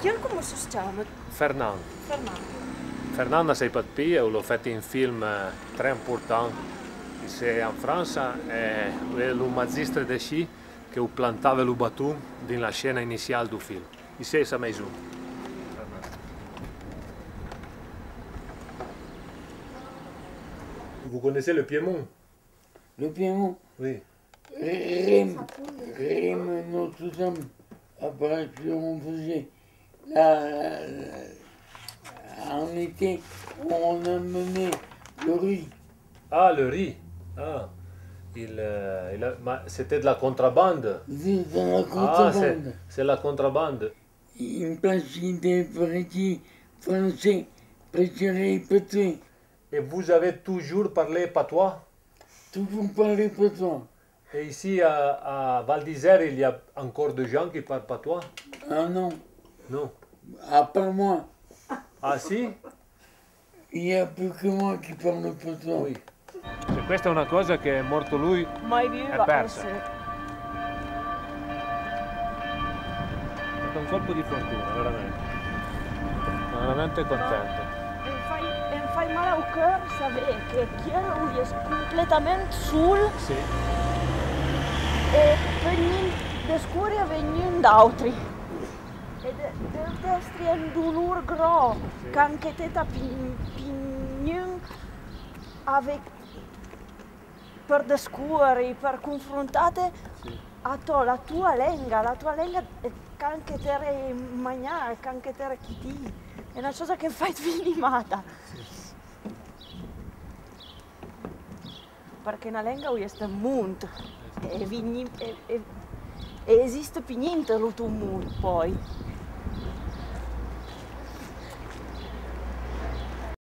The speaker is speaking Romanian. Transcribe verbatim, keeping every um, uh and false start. ¿Quién cómo se llama? Fernand. Fernand. Fernand s'è pat pia, l'ho fatto in film tre importanti, se in Francia, è un magistre de sci che plantava il baton nella scena iniziale del film. E se sa mai giù. Vous connaissez le Piémont? Le Piémont? Oui. Rime, Rime, Notre-Dame, après on faisait la, la, la, en été, on amenait le riz. Ah, le riz. Ah. Il, euh, il a, c'était de la contrabande. C'est de la contrabande. Ah, c'est la contrabande. Une platine de petits français, préférés petits. Et vous avez toujours parlé patois? Toujours parlé patois. Et ici, à, à Val d'Isère, il y a encore des gens qui parlent patois? Ah non. Non. À part moi. Ah si? Il n'y a plus que moi qui parle patois. Oui. Cioè, questa è una cosa che è morto lui, è persa. È stato un colpo di fortuna, veramente. Sono veramente contento. Fai male al cuore sapere che Chiaro è completamente sul sì. E venire da scuola venire da altri. E del destri è un dolore grosso, sì. Che anche te ti pigniamo per descurri, per confrontare sì. A to, la tua lingua, la tua lingua che anche te è mangiare, che anche te è chiti. È una cosa che fai finimata. Sì. Perché una lingua è molto e esiste niente l'altro mondo poi.